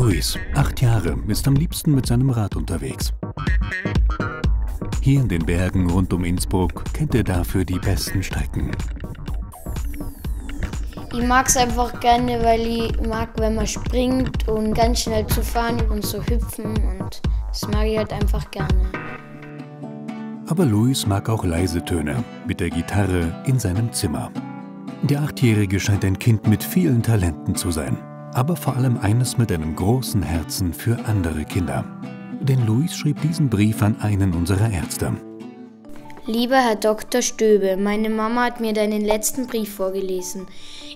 Luis, 8 Jahre, ist am liebsten mit seinem Rad unterwegs. Hier in den Bergen rund um Innsbruck kennt er dafür die besten Strecken. Ich mag es einfach gerne, weil ich mag, wenn man springt und ganz schnell zu fahren und zu hüpfen. Und das mag ich halt einfach gerne. Aber Luis mag auch leise Töne mit der Gitarre in seinem Zimmer. Der 8-Jährige scheint ein Kind mit vielen Talenten zu sein. Aber vor allem eines mit einem großen Herzen für andere Kinder. Denn Luis schrieb diesen Brief an einen unserer Ärzte. Lieber Herr Dr. Stöbe, meine Mama hat mir deinen letzten Brief vorgelesen.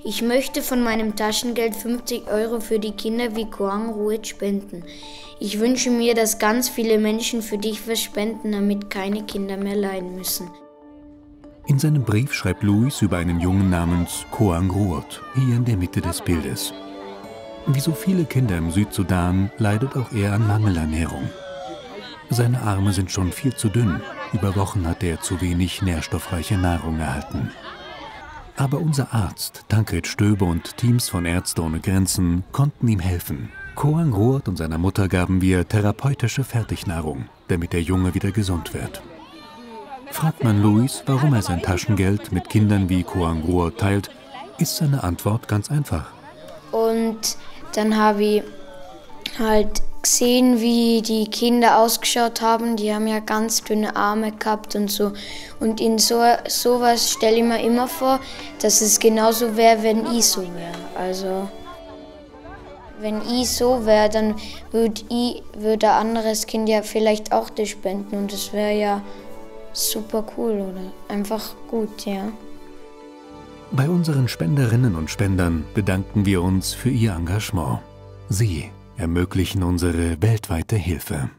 Ich möchte von meinem Taschengeld 50 € für die Kinder wie Koang Ruot spenden. Ich wünsche mir, dass ganz viele Menschen für dich was spenden, damit keine Kinder mehr leiden müssen. In seinem Brief schreibt Luis über einen Jungen namens Koang Ruot, hier in der Mitte des Bildes. Wie so viele Kinder im Südsudan leidet auch er an Mangelernährung. Seine Arme sind schon viel zu dünn. Über Wochen hat er zu wenig nährstoffreiche Nahrung erhalten. Aber unser Arzt, Tankred Stöbe und Teams von Ärzte ohne Grenzen konnten ihm helfen. Koang Ruot und seiner Mutter gaben wir therapeutische Fertignahrung, damit der Junge wieder gesund wird. Fragt man Luis, warum er sein Taschengeld mit Kindern wie Koang Ruot teilt, ist seine Antwort ganz einfach. Und dann habe ich halt gesehen, wie die Kinder ausgeschaut haben. Die haben ja ganz dünne Arme gehabt und so. Und in sowas stelle ich mir immer vor, dass es genauso wäre, wenn ich so wäre. Also, wenn ich so wäre, dann würde ein anderes Kind ja vielleicht auch das spenden. Und das wäre ja super cool oder einfach gut, ja. Bei unseren Spenderinnen und Spendern bedanken wir uns für ihr Engagement. Sie ermöglichen unsere weltweite Hilfe.